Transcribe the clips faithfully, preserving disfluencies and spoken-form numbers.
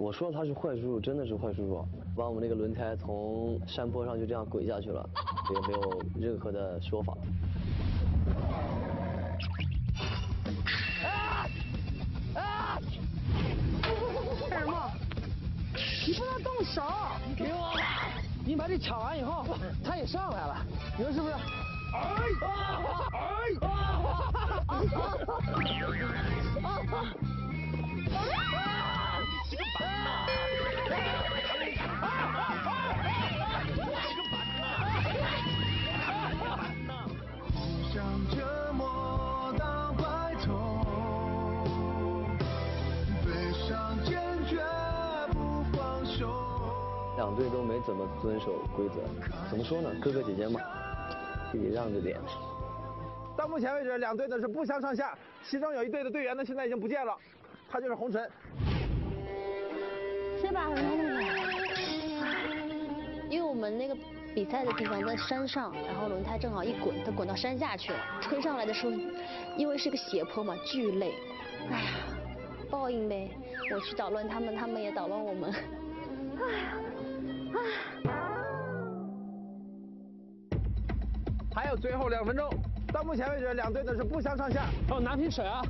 我说他是坏叔叔，真的是坏叔叔，把我们那个轮胎从山坡上就这样滚下去了，也没有任何的说法。啊啊！干什么？你不能动手！给我！你把这抢完以后，他也上来了，你说是不是？哎啊！哎啊！啊！啊！ 这个板呐！啊啊啊！这个板呐！这个板呐！想折磨到白头，悲伤坚决不放手。两队都没怎么遵守规则，怎么说呢？哥哥姐姐嘛，自己让着点。到目前为止，两队呢是不相上下，其中有一队的队员呢现在已经不见了，他就是红尘。 是吧？很痛苦，因为我们那个比赛的地方在山上，然后轮胎正好一滚，它滚到山下去了。推上来的时候，因为是个斜坡嘛，巨累。哎呀，报应呗！我去捣乱他们，他们也捣乱我们。哎呀，哎。还有最后两分钟，到目前为止，两队呢是不相上下。帮我拿瓶水啊。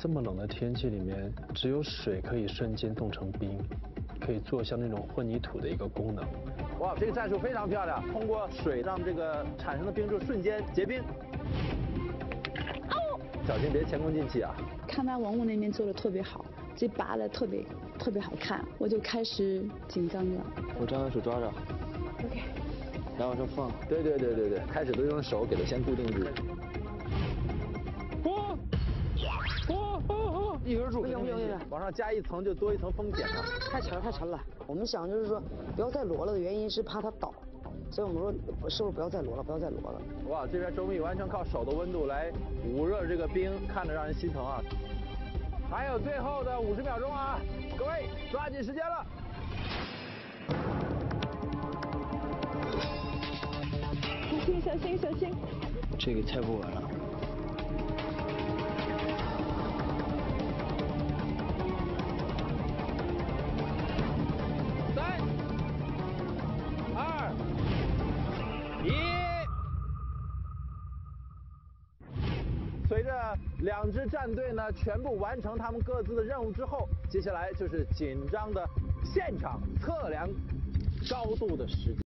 这么冷的天气里面，只有水可以瞬间冻成冰，可以做像那种混凝土的一个功能。哇，这个战术非常漂亮，通过水让这个产生的冰柱瞬间结冰。哦，小心别前功尽弃啊！看完王璐那边做的特别好，这拔的特别特别好看，我就开始紧张了。我张开手抓着 ，OK， 然后往上放。对对对对对，开始都用手给它先固定住。 一根柱，不行不行不行，往上加一层就多一层风险了。太沉了太沉了，我们想就是说不要再挪了的原因是怕它倒，所以我们说是不是不要再挪了，不要再挪了。哇，这边周密完全靠手的温度来捂热这个冰，看着让人心疼啊。还有最后的五十秒钟啊，各位抓紧时间了。小心小心小心！这个太不稳了。 随着两支战队呢全部完成他们各自的任务之后，接下来就是紧张的现场测量高度的时间。